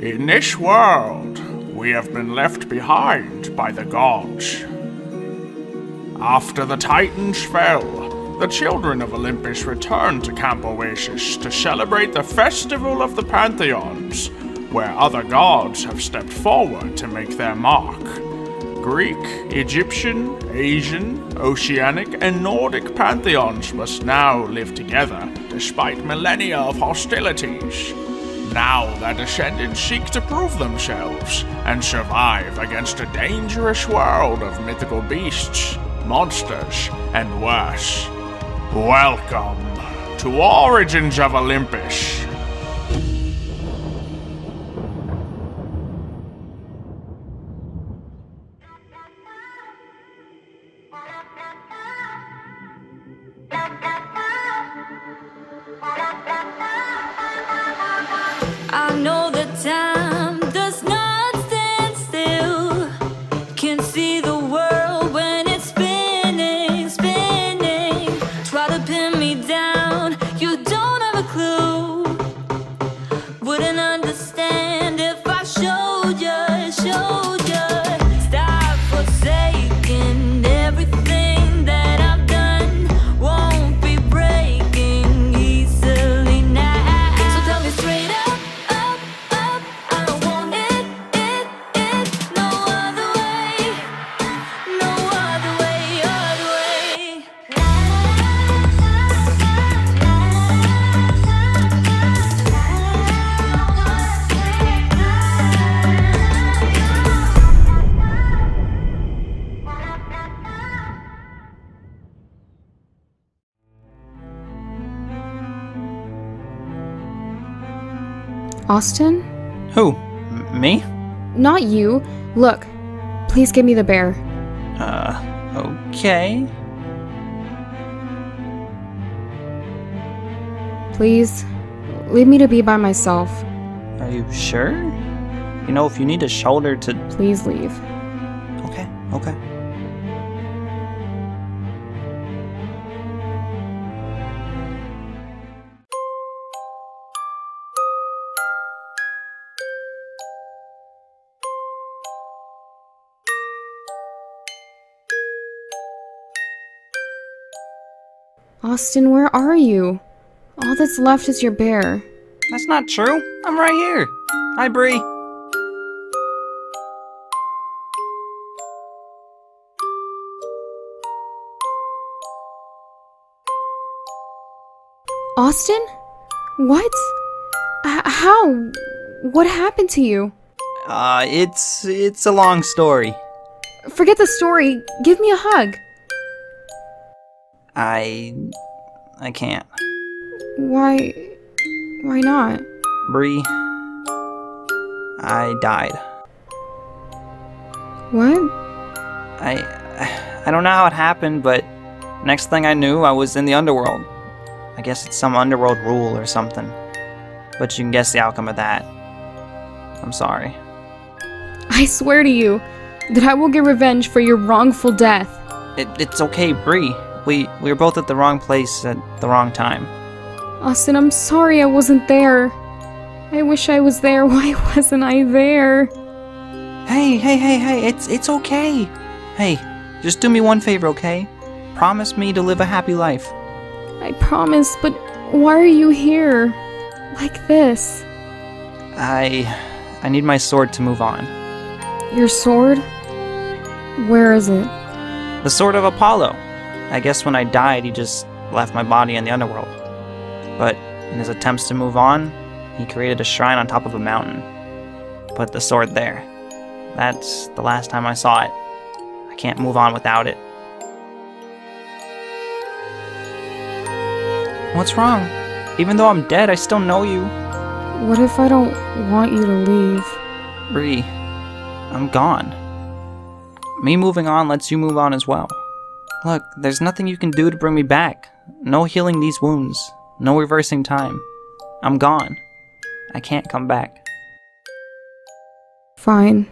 In this world, we have been left behind by the gods. After the Titans fell, the children of Olympus returned to Camp Oasis to celebrate the Festival of the Pantheons, where other gods have stepped forward to make their mark. Greek, Egyptian, Asian, Oceanic, and Nordic pantheons must now live together, despite millennia of hostilities. Now their descendants seek to prove themselves, and survive against a dangerous world of mythical beasts, monsters, and worse. Welcome to Origins of Olympus. I know the time does not stand still. Can see the world when it's spinning, spinning. Try to pin me down, you don't have a clue. Wouldn't understand if I showed you, showed you. Stop forsaking everything that I've done. Won't be breaking easily now. So tell me straight up. Austin? Who? Me? Not you. Look, please give me the bear. Okay. Please, leave me to be by myself. Are you sure? You know, if you need a shoulder to... Please leave. Okay, okay. Austin, where are you? All that's left is your bear. That's not true. I'm right here. Hi, Bree. Austin? What? How? What happened to you? It's a long story. Forget the story. Give me a hug. I can't. Why not? Bree, I died. What? I don't know how it happened, but next thing I knew, I was in the underworld. I guess it's some underworld rule or something. But you can guess the outcome of that. I'm sorry. I swear to you that I will get revenge for your wrongful death. It's okay, Bree. We were both at the wrong place at the wrong time. Austin, I'm sorry I wasn't there. I wish I was there. Why wasn't I there? Hey, it's okay. Hey, just do me one favor, okay? Promise me to live a happy life. I promise, but why are you here? Like this? I need my sword to move on. Your sword? Where is it? The Sword of Apollo. I guess when I died, he just left my body in the underworld. But in his attempts to move on, he created a shrine on top of a mountain. Put the sword there. That's the last time I saw it. I can't move on without it. What's wrong? Even though I'm dead, I still know you. What if I don't want you to leave? Bree, I'm gone. Me moving on lets you move on as well. Look, there's nothing you can do to bring me back. No healing these wounds. No reversing time. I'm gone. I can't come back. Fine.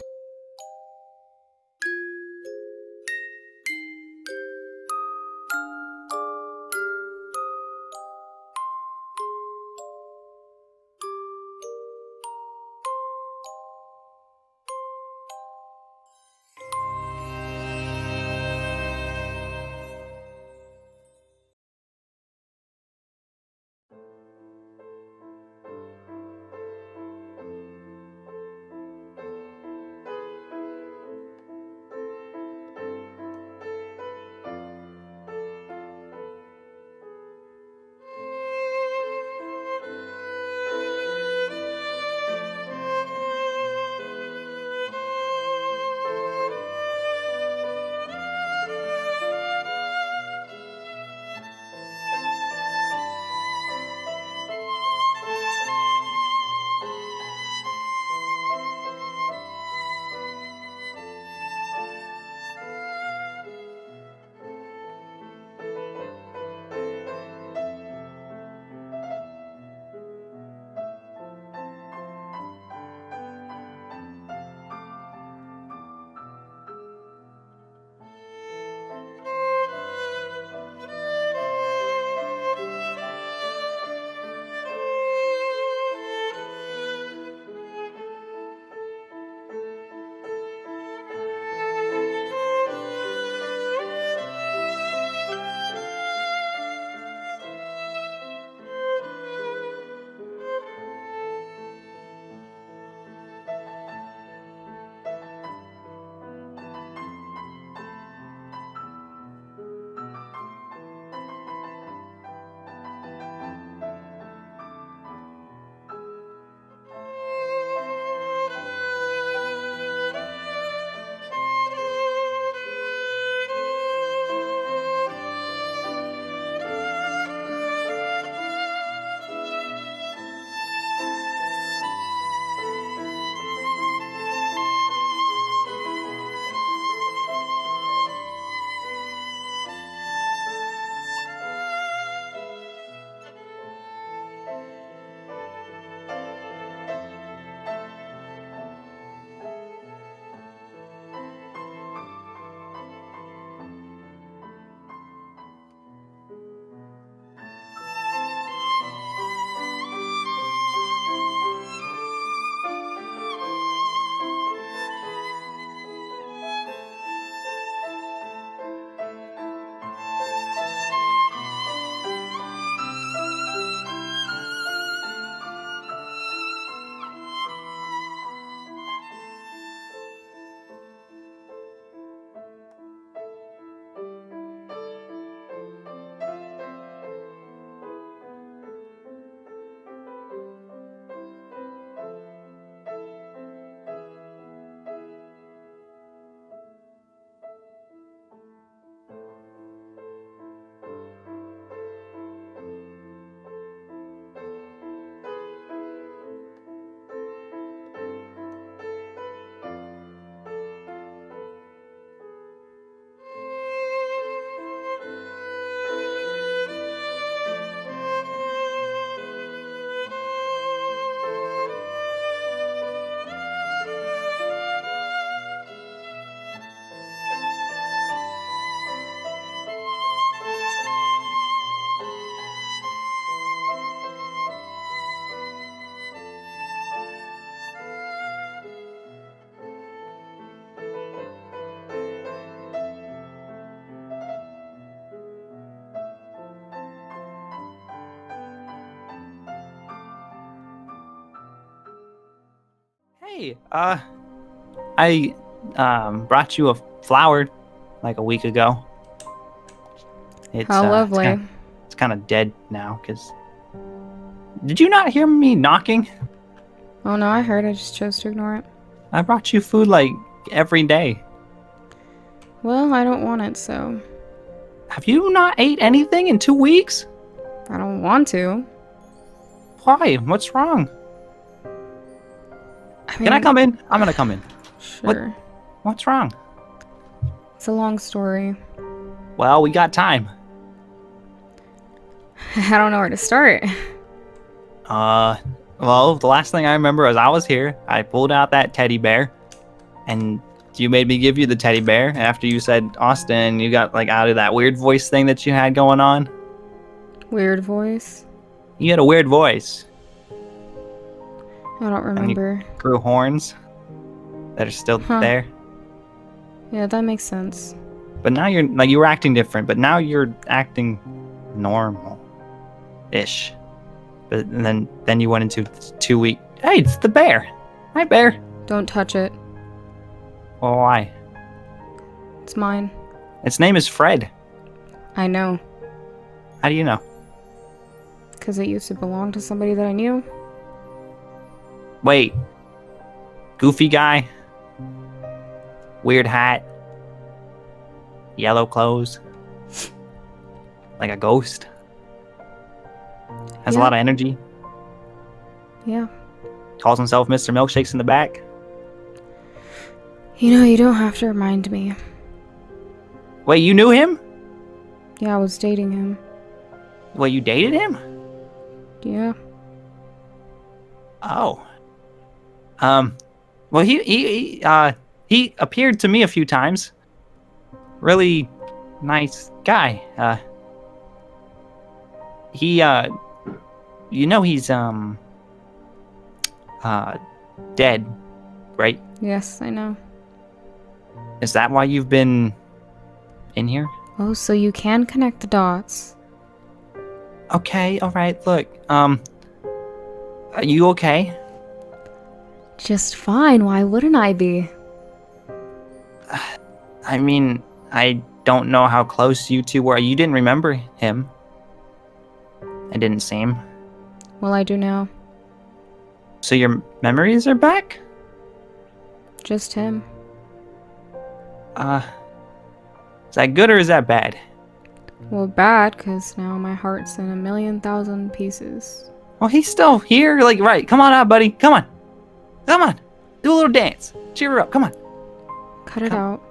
Hey, I brought you a flower like a week ago. It's, how lovely. It's kind of dead now, because... Did you not hear me knocking? Oh, no, I heard. I just chose to ignore it. I brought you food, like, every day. Well, I don't want it, so... Have you not ate anything in 2 weeks? I don't want to. Why? What's wrong? I mean, can I come in? I'm gonna come in. Sure. What's wrong? It's a long story. Well, we got time. I don't know where to start. Well, the last thing I remember is I was here. I pulled out that teddy bear, and you made me give you the teddy bear. And after you said Austin, you got like out of that weird voice thing that you had going on. Weird voice? You had a weird voice. I don't remember. And you grew horns that are still there. Yeah, that makes sense. But now you're like, you were acting different, but now you're acting normal-ish. But and then you went into 2 weeks. Hey, it's the bear. Hi, bear. Don't touch it. Oh, why? It's mine. Its name is Fred. I know. How do you know? Because it used to belong to somebody that I knew. Wait. Goofy guy. Weird hat. Yellow clothes. Like a ghost. Has a lot of energy. Yeah. Calls himself Mr. Milkshakes in the back. You know, you don't have to remind me. Wait, you knew him? Yeah, I was dating him. Wait, you dated him? Yeah. Oh. Well, he appeared to me a few times. Really nice guy. You know he's dead, right? Yes, I know. Is that why you've been in here? Oh, so you can connect the dots. Okay, all right. Look, are you okay? Just fine. Why wouldn't I be? I mean, I don't know how close you two were. You didn't remember him. It didn't seem. Well, I do now. So your memories are back? Just him. Is that good or is that bad? Well, bad, because now my heart's in a million thousand pieces. Well, he's still here. Like, right. Come on out, buddy. Come on. Come on. Do a little dance. Cheer her up. Come on. Cut it out.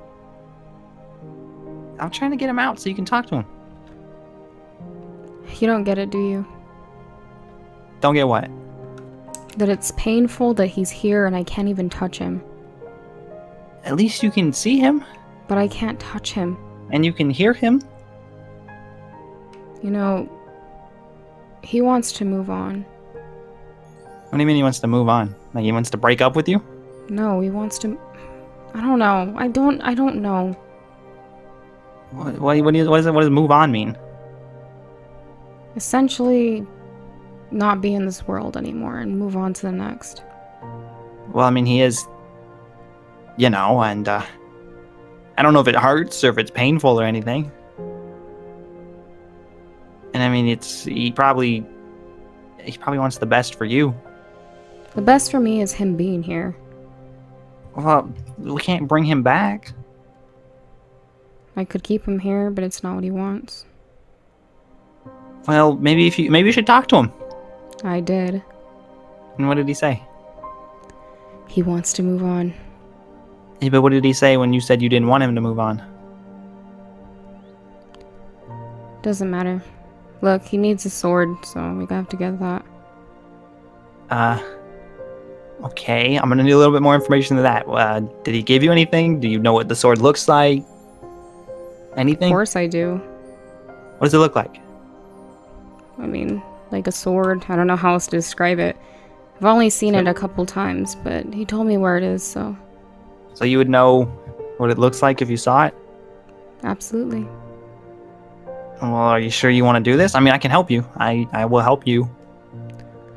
I'm trying to get him out so you can talk to him. You don't get it, do you? Don't get what? That it's painful that he's here and I can't even touch him. At least you can see him. But I can't touch him. And you can hear him. You know, he wants to move on. What do you mean he wants to move on? Like he wants to break up with you? No, he wants to... I don't know. I don't know. What does move on mean? Essentially, not be in this world anymore and move on to the next. Well, I mean, he is... You know, and... I don't know if it hurts or if it's painful or anything. And I mean, it's he probably wants the best for you. The best for me is him being here. Well, we can't bring him back. I could keep him here, but it's not what he wants. Well, maybe if you should talk to him. I did. And what did he say? He wants to move on. Yeah, but what did he say when you said you didn't want him to move on? Doesn't matter. Look, he needs a sword, so we have to get that. Okay. I'm gonna need a little bit more information than that. Did he give you anything? Do you know what the sword looks like? Anything? Of course I do. What does it look like? I mean, like a sword. I don't know how else to describe it. I've only seen it a couple times, but he told me where it is, so... So you would know what it looks like if you saw it? Absolutely. Well, are you sure you want to do this? I mean, I can help you. I will help you.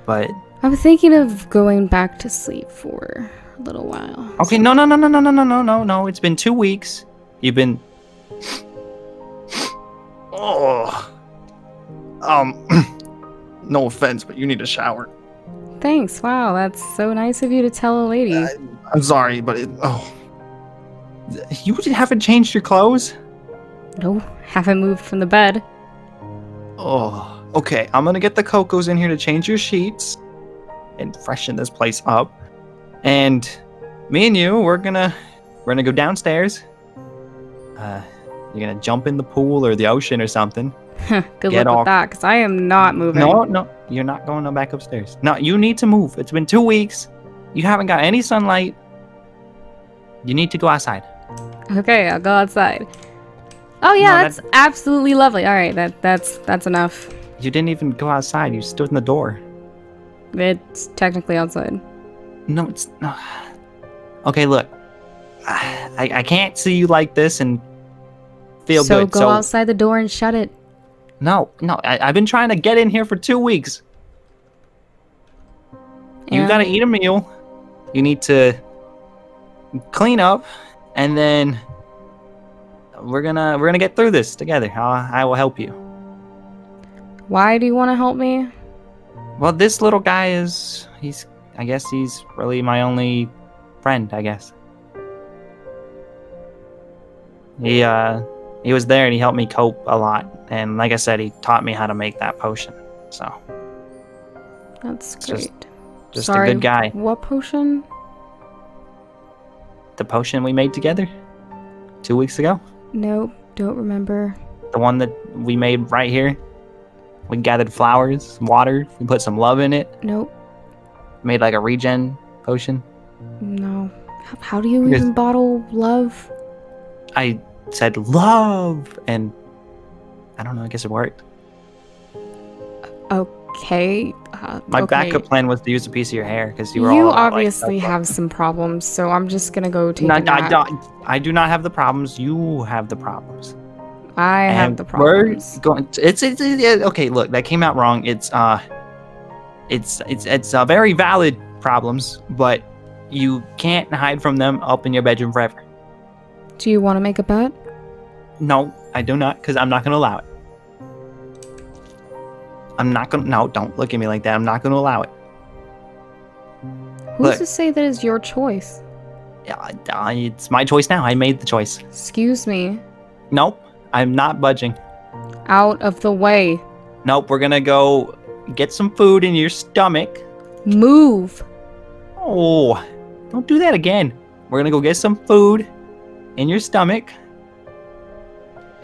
But... I'm thinking of going back to sleep for a little while. Okay, so no. It's been 2 weeks. You've been. Oh. No offense, but you need a shower. Thanks. Wow, that's so nice of you to tell a lady. I'm sorry, but you haven't changed your clothes? No, haven't moved from the bed. Oh, okay. I'm gonna get the Cocos in here to change your sheets and freshen this place up. And me and you, we're gonna go downstairs. You're gonna jump in the pool or the ocean or something. Good luck with that, because I am not moving. No, you're not going back upstairs. No, you need to move. It's been 2 weeks. You haven't got any sunlight. You need to go outside. Okay, I'll go outside. Oh yeah, no, that's absolutely lovely. All right, that's enough. You didn't even go outside. You stood in the door. It's technically outside. No, it's not. Okay, look. I can't see you like this and feel so good. So go outside the door and shut it. No. I've been trying to get in here for 2 weeks. Yeah. You gotta eat a meal. You need to clean up, and then we're gonna get through this together. I will help you. Why do you want to help me? Well, this little guy is I guess he's really my only friend, I guess. He was there and he helped me cope a lot. And like I said, he taught me how to make that potion. So that's great. Just sorry, a good guy. What potion? The potion we made together 2 weeks ago. Nope, don't remember. The one that we made right here. We gathered flowers, water, we put some love in it. Nope. Made like a regen potion. No. How do you even bottle love? I said love, and I don't know, I guess it worked. Okay. My backup plan was to use a piece of your hair because you were all. You obviously have some problems, so I'm just gonna go take a nap. I do not have the problems. You have the problems. I have the problems. Okay, look, that came out wrong. It's very valid problems, but you can't hide from them up in your bedroom forever. Do you want to make a bet? No, I do not, because I'm not gonna allow it. No, don't look at me like that. I'm not gonna allow it. Who's to say that is your choice? It's my choice now. I made the choice. Excuse me. Nope, I'm not budging. Out of the way. Nope, we're gonna go get some food in your stomach. Move. Oh, don't do that again. We're gonna go get some food in your stomach.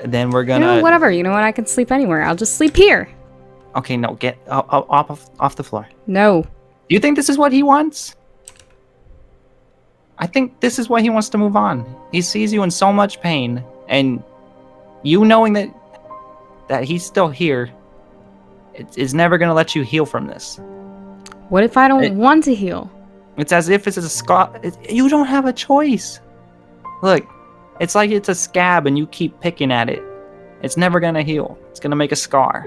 And then we're gonna. You know, whatever. You know what? I can sleep anywhere. I'll just sleep here. Okay, no, get off the floor. No. Do you think this is what he wants? I think this is why he wants to move on. He sees you in so much pain, and you knowing that he's still here, it's never gonna let you heal from this. What if I don't want to heal? It's as if it's a scar. You don't have a choice. Look, it's like it's a scab, and you keep picking at it. It's never gonna heal. It's gonna make a scar.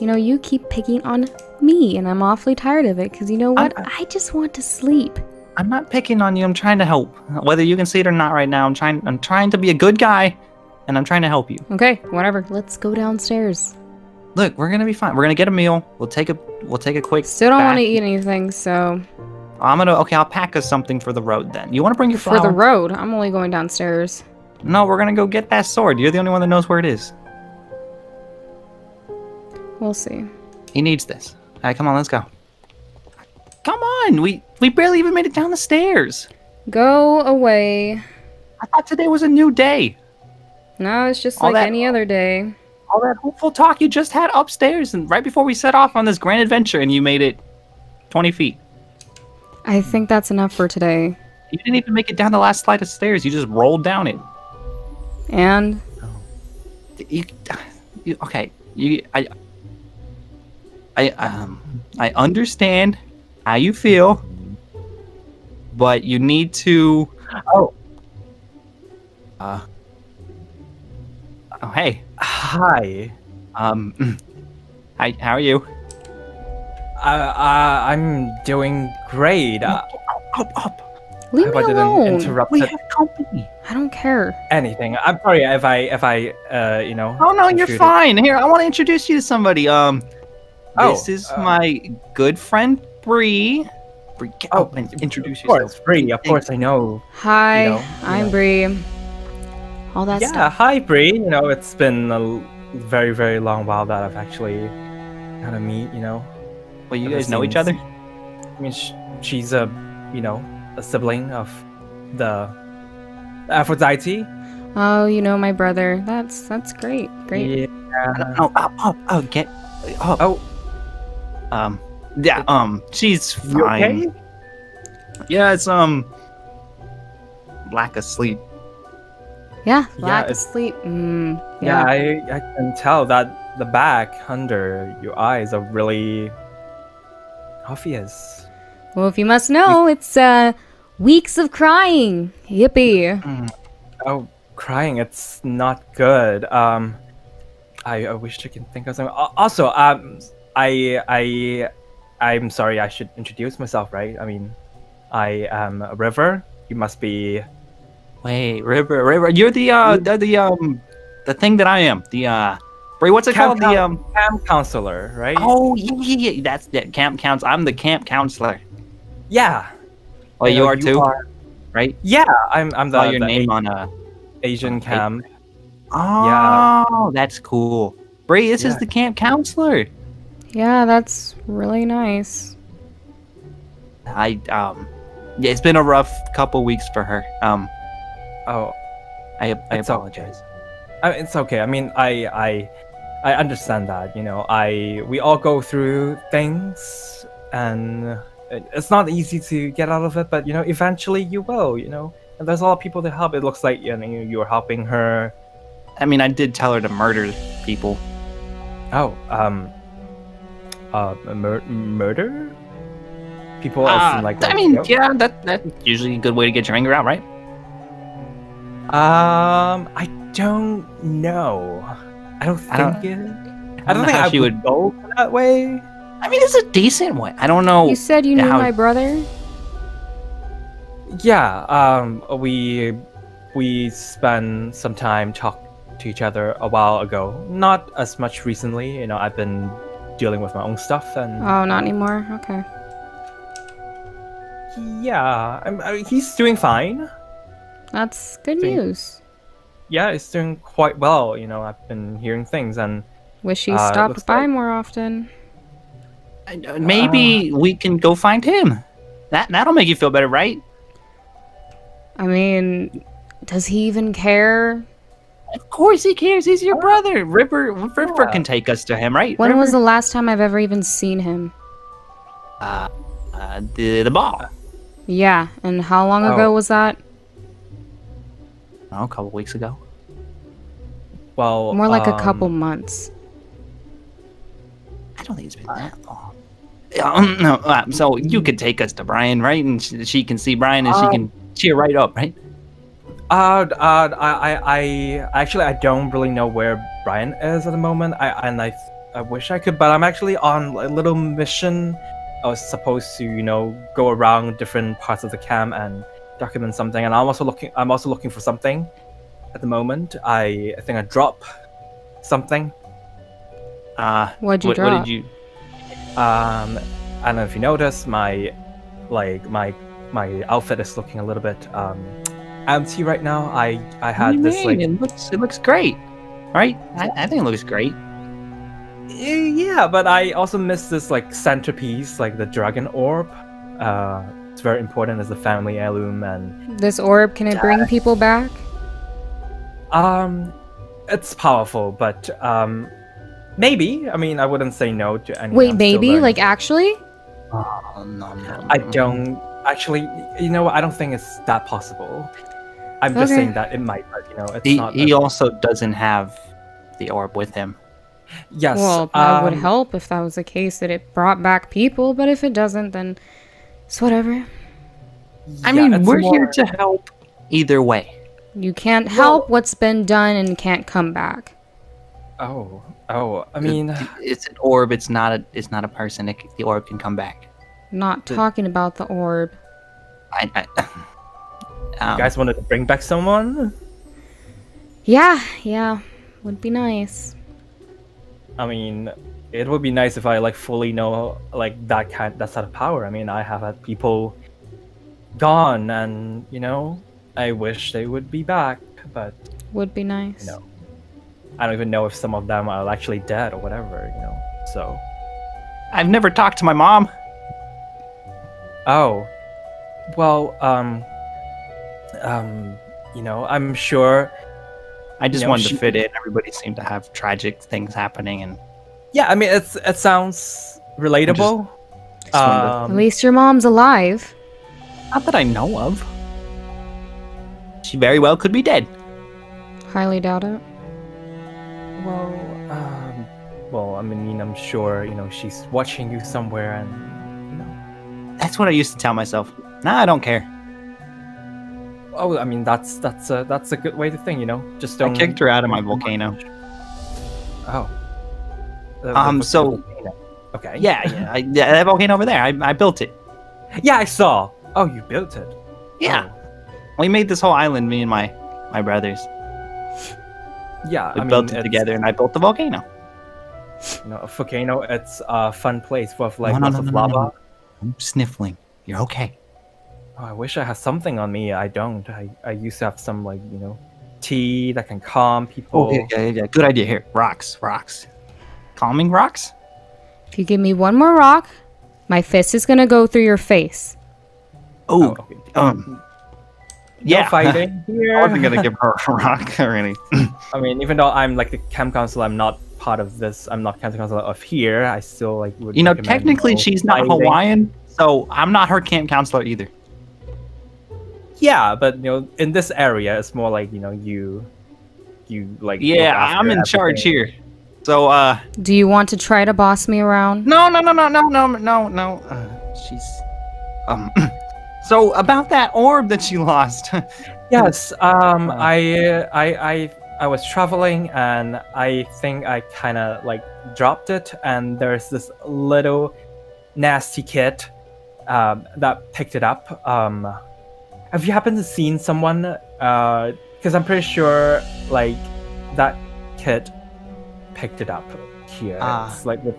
You know, you keep picking on me, and I'm awfully tired of it, because you know what? I just want to sleep. I'm not picking on you. I'm trying to help. Whether you can see it or not right now, I'm trying to be a good guy, and I'm trying to help you. Okay, whatever. Let's go downstairs. Look, we're going to be fine. We're going to get a meal. We'll take a quick Still don't want to eat anything, so I'll pack us something for the road then. You want to bring your flower? For the road? I'm only going downstairs. No, we're going to go get that sword. You're the only one that knows where it is. We'll see. He needs this. All right, come on, let's go. Come on, we barely even made it down the stairs. Go away. I thought today was a new day. No, it's just like any other day. All that hopeful talk you just had upstairs and right before we set off on this grand adventure, and you made it 20 feet. I think that's enough for today. You didn't even make it down the last slide of stairs. You just rolled down it. And? Okay. I understand how you feel, but you need to. Oh, hey. Hi. Hi. How are you? I'm doing great. Up, up, up. Leave me alone. Didn't interrupt we it. Have company. I don't care. Anything. I'm sorry if I you know. Oh no, you're fine. Here, I want to introduce you to somebody. This is my good friend Bree. Bree, get up and introduce yourself. Of course, Bree. Of course, I know. Hi, you know, I'm Bree. All that stuff. Yeah, hi Bree. You know, it's been a very, very long while that I've actually had to meet. You know. Well, you guys know each other. I mean, she's a, you know, a sibling of the Aphrodite. Oh, you know my brother. That's great. Great. Yeah. Oh, get. Oh. Yeah. She's fine. You okay? Yeah. It's lack of sleep. Yeah. Lack of sleep. Yeah. I can tell that the back under your eyes are really obvious. Well, if you must know, it's weeks of crying. Yippee. Oh, crying, it's not good. I wish I can think of something. Also, I'm sorry, I should introduce myself, right? I mean, I am River. You must be... Wait, River, you're the thing that I am. The, Bree, what's it called? The, camp counselor, right? Oh, yeah, that's it. Camp counselor. I'm the camp counselor. Yeah. Oh, you are too, right? Yeah, I'm the. Your name on a Asian cam. Oh, that's cool. Bree, this is the camp counselor. Yeah, that's really nice. Yeah, it's been a rough couple weeks for her. I apologize. It's okay. I mean, I understand that. You know, we all go through things and. It's not easy to get out of it, but, you know, eventually you will, you know. And there's a lot of people to help. It looks like, you know, you're helping her. I mean, I did tell her to murder people. Oh, murder? People else like that. I mean, yeah, that's usually a good way to get your anger out, right? I don't know. I don't think she would go that way. I mean, it's a decent one. I don't know. You said you knew my brother? Yeah, we spent some time talking to each other a while ago. Not as much recently, you know, I've been dealing with my own stuff and... Oh, not anymore? Okay. Yeah, I mean, he's doing fine. That's good news. Yeah, he's doing quite well, you know, I've been hearing things and... Wish he stopped by more often. Maybe we can go find him. That'll make you feel better, right? I mean, does he even care? Of course he cares. He's your brother. River can take us to him, right? When was the last time I've ever even seen him? The ball. Yeah, and how long ago was that? Oh, a couple weeks ago. Well, more like a couple months. I don't think it's been that long. No, so you could take us to Brian, right? And she can see Brian, and she can cheer right up, right? I actually don't really know where Brian is at the moment. I wish I could, but I'm actually on a little mission. I was supposed to, you know, go around different parts of the camp and document something. And I'm also looking for something at the moment. I think I dropped something. What did you? I don't know if you noticed my outfit is looking a little bit empty right now. I had this like it looks great, right? I think it looks great. Yeah, but I also missed this like centerpiece, like the dragon orb. It's very important as a family heirloom and. This orb, can it bring people back? It's powerful, but Maybe. I mean, I wouldn't say no to anyone. Wait, maybe? Like, actually? Oh, no. I don't... Actually, you know what? I don't think it's that possible. I'm just saying that it might, but, you know, it's not... He also doesn't have the orb with him. Yes. Well, that would help if that was the case, that it brought back people, but if it doesn't, then it's whatever. Yeah, I mean, we're here to help either way. You can't help what's been done and can't come back. Oh! I mean, it's an orb. It's not a person. The orb can come back. Not talking about the orb. I You guys wanted to bring back someone? Yeah, would be nice. I mean, it would be nice if I fully know that sort of power. I mean, I have had people gone, and I wish they would be back, but would be nice. No, I don't even know if some of them are actually dead or whatever. So I've never talked to my mom. Oh, well, I'm sure. I just wanted to fit in. Everybody seemed to have tragic things happening, and yeah, I mean, it sounds relatable. At least your mom's alive. Not that I know of. She very well could be dead. Highly doubt it. Well, I mean, I'm sure she's watching you somewhere, and that's what I used to tell myself. Nah, I don't care. Oh, I mean, that's a good way to think, Just don't. I kicked her out of my volcano. Oh. So. Okay. Yeah, that volcano over there. I built it. Yeah, I saw. Oh, you built it. Yeah. Oh. We made this whole island, me and my brothers. Yeah, we built it together, and I built the volcano. No, a volcano. It's a fun place with lots of lava. No. I'm sniffling. You're okay. Oh, I wish I had something on me. I don't. I used to have some tea that can calm people. Oh, yeah. Good idea. Here, rocks. Calming rocks. If you give me one more rock, my fist is gonna go through your face. Oh, okay. Yeah. No fighting here. I wasn't gonna give her a rock or anything. I mean, even though I'm the camp counselor, I'm not part of this. I'm not camp counselor of here. I still would. Technically, she's not Hawaiian, so I'm not her camp counselor either. Yeah, but in this area, it's more you. Yeah, I'm in charge here. So, do you want to try to boss me around? No. So about that orb that you lost. Yes. I was traveling, and I think I kind of dropped it, and there's this little nasty kid that picked it up. Have you happened to seen someone? Because I'm pretty sure that kid picked it up here. It's with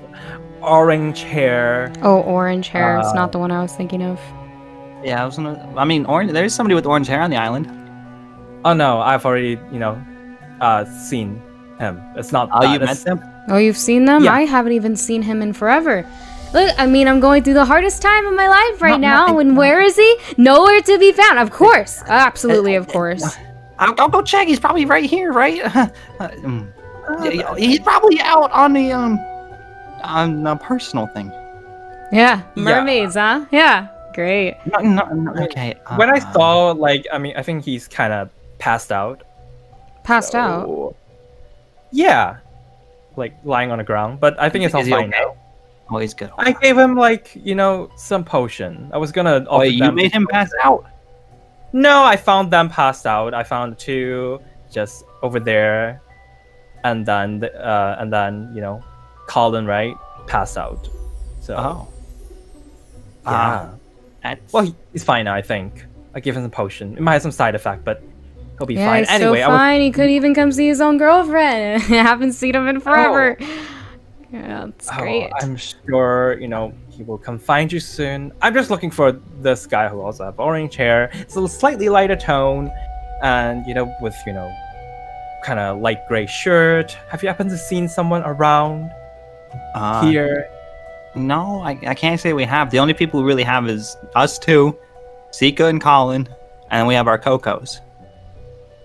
orange hair. Oh, orange hair. It's not the one I was thinking of. Yeah, I mean, there's somebody with orange hair on the island. Oh no, I've already, seen him. It's not. Oh, you met them? Oh, you've seen them? Yeah. I haven't even seen him in forever. Look, I mean, I'm going through the hardest time of my life right now, and where is he? Nowhere to be found, of course. Absolutely, of course. I'll go check. He's probably right here, right? He's probably out on the personal thing. Yeah, mermaids, huh? Yeah, great. No, okay. When I saw, I mean, I think he's kind of passed out. Passed out? Yeah, lying on the ground. But I think it's all fine now. Oh, he's good. I gave him some potion. I was gonna. Wait, you made him pass out? No, I found them passed out. I found two just over there, and then Colin passed out. So. Oh. Yeah. Well, he's fine now. I think I gave him the potion. It might have some side effect, but he'll be fine. He's anyway, so fine. He could even come see his own girlfriend. I haven't seen him in forever. Oh. Yeah, that's great. I'm sure, he will come find you soon. I'm just looking for this guy who also has orange hair. It's a slightly lighter tone, and, with, kind of light gray shirt. Have you happened to seen someone around here? No, I can't say we have. The only people we really have is us two, Sika and Colin, and we have our Cocos.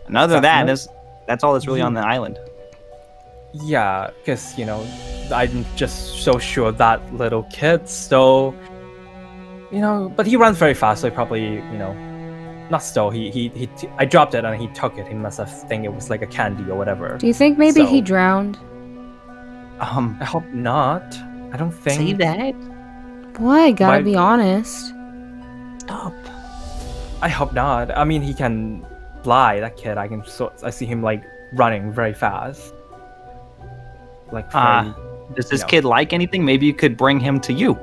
And other than that, that's all that's really on the island. Yeah, because, I'm just so sure that little kid stole, but he runs very fast, so he probably, not stole. I dropped it and he took it. He must have think it was a candy or whatever. Do you think maybe he drowned? I hope not. I don't think. Say that? Boy, gotta be honest. Stop. I hope not. I mean, he can fly, that kid. I see him, running very fast. Does this kid like anything? Maybe you could bring him to you.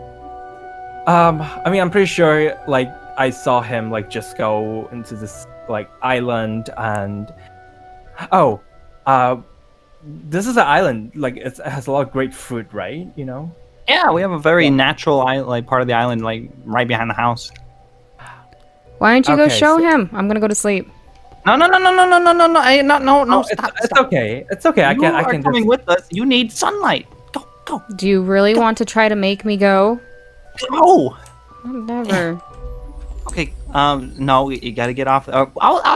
I mean, I'm pretty sure I saw him just go into this like island and this is an island. Like it has a lot of great fruit, right? You know. Yeah, we have a very natural island, like part of the island, like right behind the house. Why don't you go show him? I'm gonna go to sleep. No! No! Stop! It's okay. It's okay. I can. Coming with us. You need sunlight. Go, go. Do you really want to try to make me go? No. Never. Okay. No, you gotta get off.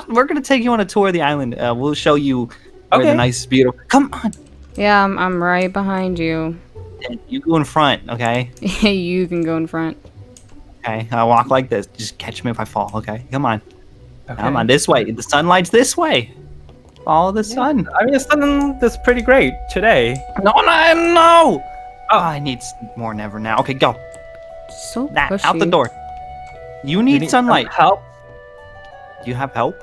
We're gonna take you on a tour of the island. We'll show you where the nice, beautiful. Come on. Yeah, I'm right behind you. You go in front, okay? You can go in front. Okay, I walk like this. Just catch me if I fall, okay? Come on. Okay. Come on, this way. The sunlight's this way. Follow the sun. I mean, the sun is pretty great today. No! Oh, I need more than ever now. Okay, go. So pushy. Out the door. You need sunlight. Help. Do you have help?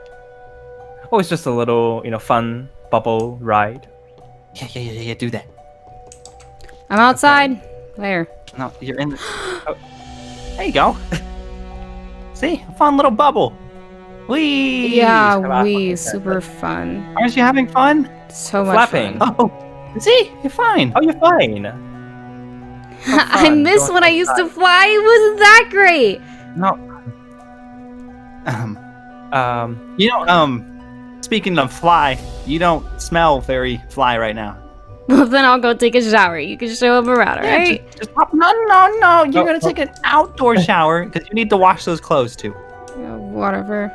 Oh, it's just a little, you know, fun bubble ride. Yeah, do that. I'm outside. There. No, you're in the... There you go. See? A fun little bubble. Whee! Yeah, wee. Super fun. Aren't you having fun? So much fun. Oh, see? You're fine. Oh, you're fine. I miss when I used to fly. It wasn't that great. No. You know, speaking of fly, you don't smell very fly right now. Well, then I'll go take a shower. You can show up around, all right? Just pop. No. You're going to take an outdoor shower because you need to wash those clothes, too. Yeah, whatever.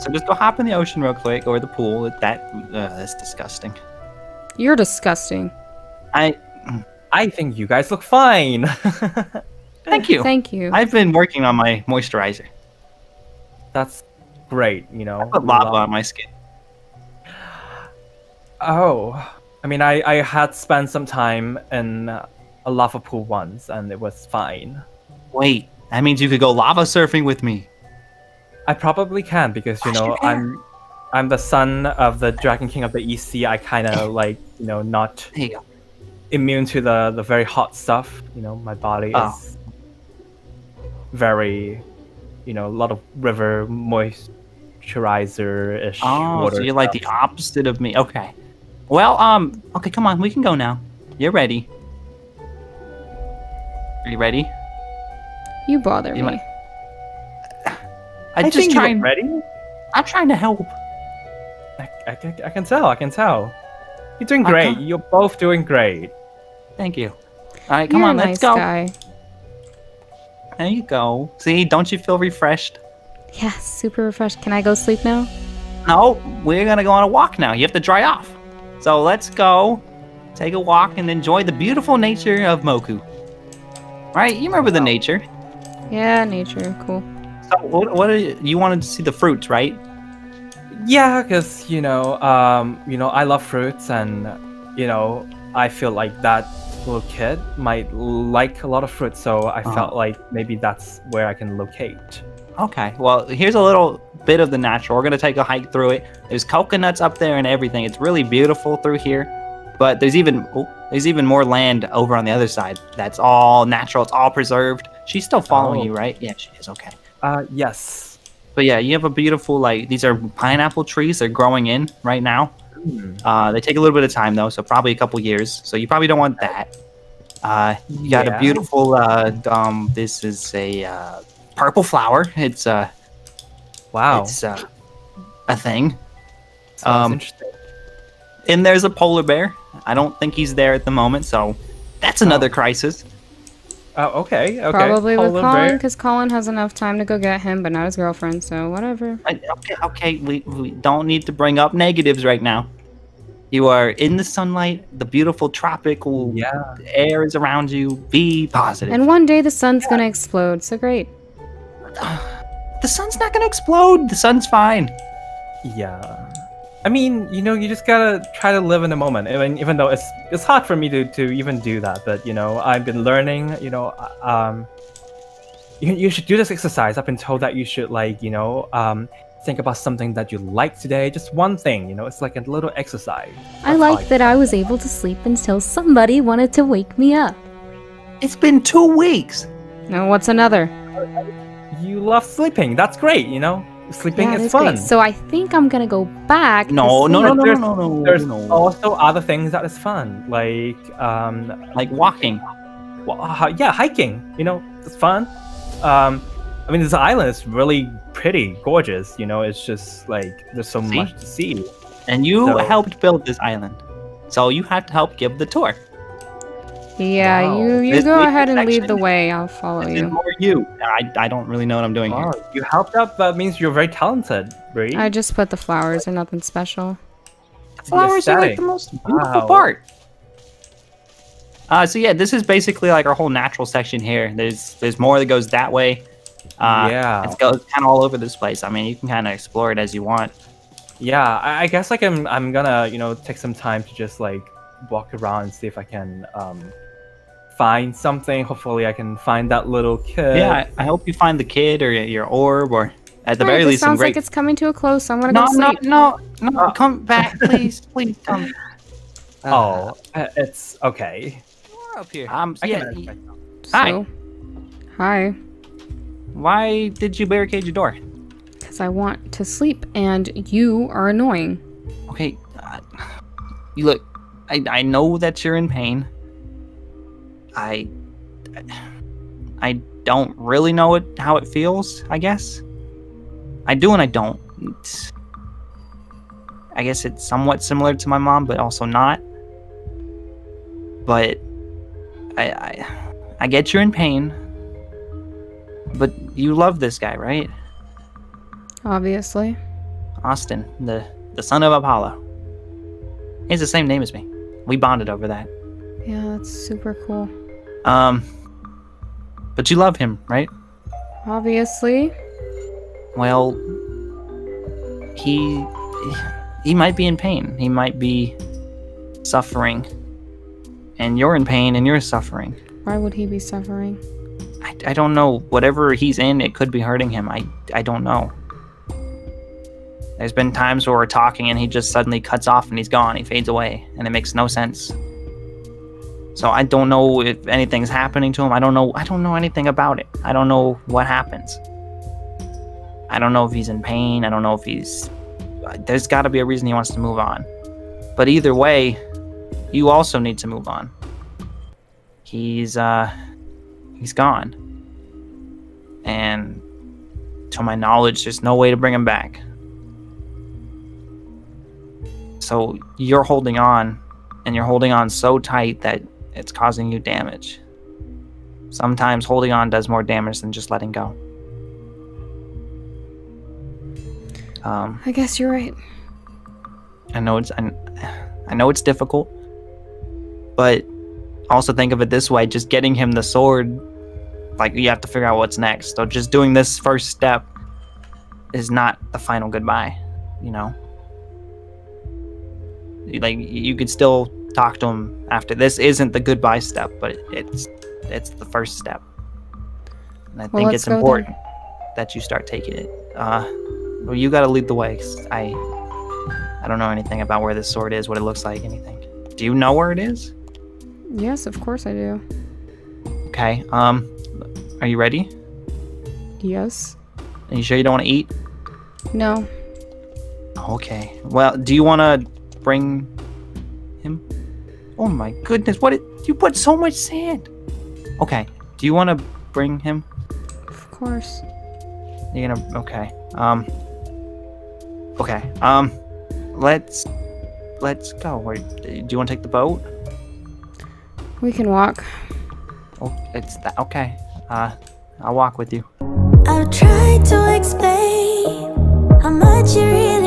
So just go hop in the ocean real quick or the pool. That's disgusting. You're disgusting. I think you guys look fine. Thank you. Thank you. I've been working on my moisturizer. That's great, you know. I put lava on my skin. Oh... I mean, I had spent some time in a lava pool once, and it was fine. Wait, that means you could go lava surfing with me. I probably can, because, you know, I'm the son of the Dragon King of the East Sea. I kind of, like, you know, not immune to the very hot stuff. You know, my body is very, you know, a lot of river moisturizer-ish water. So you're like the opposite of me. Okay. Well, okay, come on, we can go now. You're ready. Are you ready? You bother me. I just trying. Ready? I'm trying to help. I can tell. I can tell. You're doing great. Okay. You're both doing great. Thank you. All right, come on, let's go. Guy. There you go. See, don't you feel refreshed? Yeah, super refreshed. Can I go sleep now? No, we're gonna go on a walk now. You have to dry off. So let's go take a walk and enjoy the beautiful nature of Moku. Right? You remember the nature. Yeah, nature. Cool. So what are you wanted to see the fruits, right? Yeah, because, you know, I love fruits and, you know, I feel like that little kid might like a lot of fruits. So I felt like maybe that's where I can locate. Okay, well, here's a little bit of the natural. We're going to take a hike through it. There's coconuts up there and everything. It's really beautiful through here. But there's even more land over on the other side. That's all natural. It's all preserved. She's still following you, right? Yeah, she is. Okay. Yes. But yeah, you have a beautiful, like, these are pineapple trees. They're growing in right now. They take a little bit of time, though, so probably a couple years. So you probably don't want that. You got a beautiful, this is a... purple flower. It's wow. It's a thing. Interesting. And there's a polar bear. I don't think he's there at the moment, so that's another crisis. Oh, okay. Probably polar with Colin, because Colin has enough time to go get him, but not his girlfriend. So whatever. Okay. We don't need to bring up negatives right now. You are in the sunlight. The beautiful tropical air is around you. Be positive. And one day the sun's gonna explode. So great. The sun's not gonna explode. The sun's fine. Yeah, I mean, you know, you just gotta try to live in the moment. I mean, even though it's hard for me to even do that, but you know, I've been learning. You know, you should do this exercise. I've been told that you should, like, you know, think about something that you like today. Just one thing. You know, it's like a little exercise. I like that I was able to sleep until somebody wanted to wake me up. It's been 2 weeks. Now what's another? You love sleeping. That's great, you know? Sleeping is fun. Great. So I think I'm gonna go back. No. There's also other things that is fun, like walking. Yeah, hiking. You know, it's fun. I mean, this island is really pretty, gorgeous. You know, it's just like there's so much to see. And you helped build this island, so you had to help give the tour. Yeah, wow. you go ahead and lead the way. I'll follow you. More you. I don't really know what I'm doing here. You helped out. That means you're very talented, Bree. I just put the flowers and nothing special. Flowers are like the most beautiful part. So yeah, this is basically like our whole natural section here. There's more that goes that way. Yeah, it goes kind of all over this place. I mean, you can kind of explore it as you want. Yeah, I guess like I'm gonna take some time to just like walk around and see if I can find something. Hopefully I can find that little kid. Yeah, I hope you find the kid or your orb, or at the very least some great... Sounds like it's coming to a close, so I'm gonna go sleep. No, come back, please. Please come. It's okay. We're up here. Hi. Hi. Why did you barricade your door? Because I want to sleep, and you are annoying. Okay. You look... I know that you're in pain. I don't really know how it feels, I guess. I do and I don't. I guess it's somewhat similar to my mom, but also not. But I get you're in pain. But you love this guy, right? Obviously. Austin, the son of Apollo. He's the same name as me. We bonded over that. Yeah, that's super cool. But you love him, right? Obviously. Well, he might be in pain. He might be suffering. And you're in pain and you're suffering. Why would he be suffering? I don't know. Whatever he's in, it could be hurting him. I don't know. There's been times where we're talking and he just suddenly cuts off and he's gone. He fades away and it makes no sense. So I don't know if anything's happening to him. I don't know anything about it. I don't know what happens. I don't know if he's in pain. I don't know if he's... There's got to be a reason he wants to move on. But either way, you also need to move on. He's gone. And to my knowledge, there's no way to bring him back. So you're holding on, and you're holding on so tight that it's causing you damage. Sometimes holding on does more damage than just letting go. I guess you're right. I know it's difficult, but also think of it this way: just getting him the sword, like you have to figure out what's next. So just doing this first step is not the final goodbye, you know. Like, you could still talk to him after. This isn't the goodbye step, but it's the first step. And I think it's important that you start taking it. Well, you got to lead the way. I don't know anything about where this sword is, what it looks like, anything. Do you know where it is? Yes, of course I do. Okay. Are you ready? Yes. Are you sure you don't want to eat? No. Okay. Well, do you want to... bring him? Oh my goodness, what you put so much sand. Okay, do you want to bring him? Of course. You're gonna... okay, let's go. Wait, do you want to take the boat? We can walk. Oh, it's that. Okay, I'll walk with you. I've tried to explain how much you really